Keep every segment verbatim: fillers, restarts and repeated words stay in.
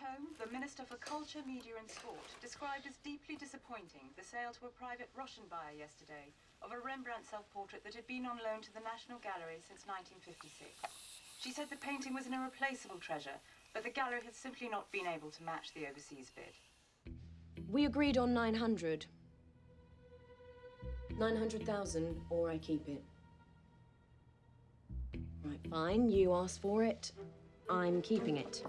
home, the Minister for Culture, Media and Sport described as deeply disappointing the sale to a private Russian buyer yesterday of a Rembrandt self-portrait that had been on loan to the National Gallery since nineteen fifty-six. She said the painting was an irreplaceable treasure, but the gallery had simply not been able to match the overseas bid. We agreed on nine hundred. nine hundred thousand, or I keep it. Right, fine, you asked for it. I'm keeping it.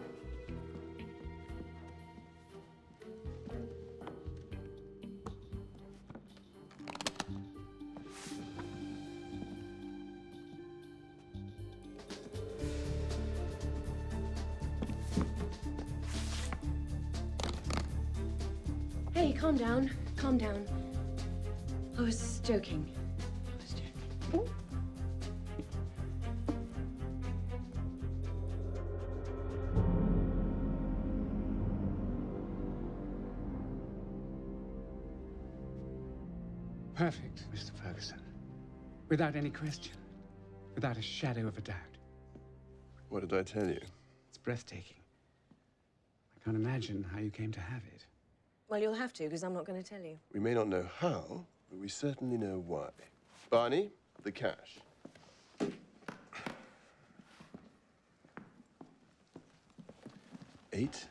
Hey, calm down, calm down. I was joking. I was joking. Ooh. Perfect, Mister Ferguson. Without any question. Without a shadow of a doubt. What did I tell you? It's breathtaking. I can't imagine how you came to have it. Well, you'll have to, because I'm not going to tell you. We may not know how, but we certainly know why. Barney, the cash. Eight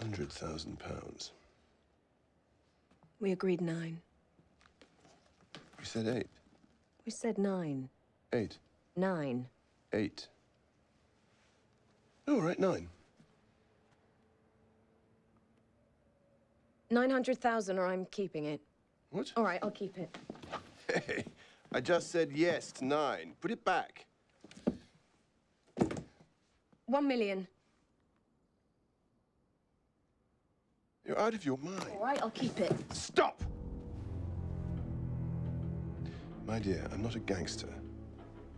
hundred thousand pounds. We agreed nine. We said eight. We said nine. Eight. Nine. Eight. All right, nine. nine hundred thousand, or I'm keeping it. What? All right, I'll keep it. Hey, I just said yes to nine. Put it back. One million. You're out of your mind. All right, I'll keep it. Stop! My dear, I'm not a gangster,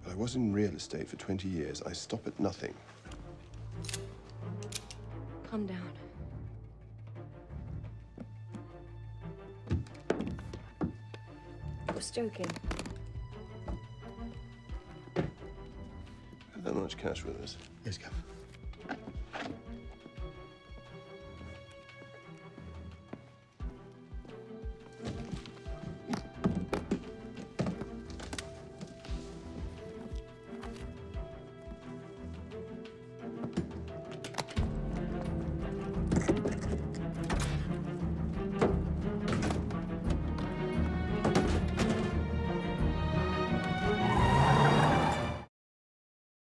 but I was in real estate for twenty years. I stop at nothing. Calm down. I was joking. Have that much cash with us? Yes, Captain.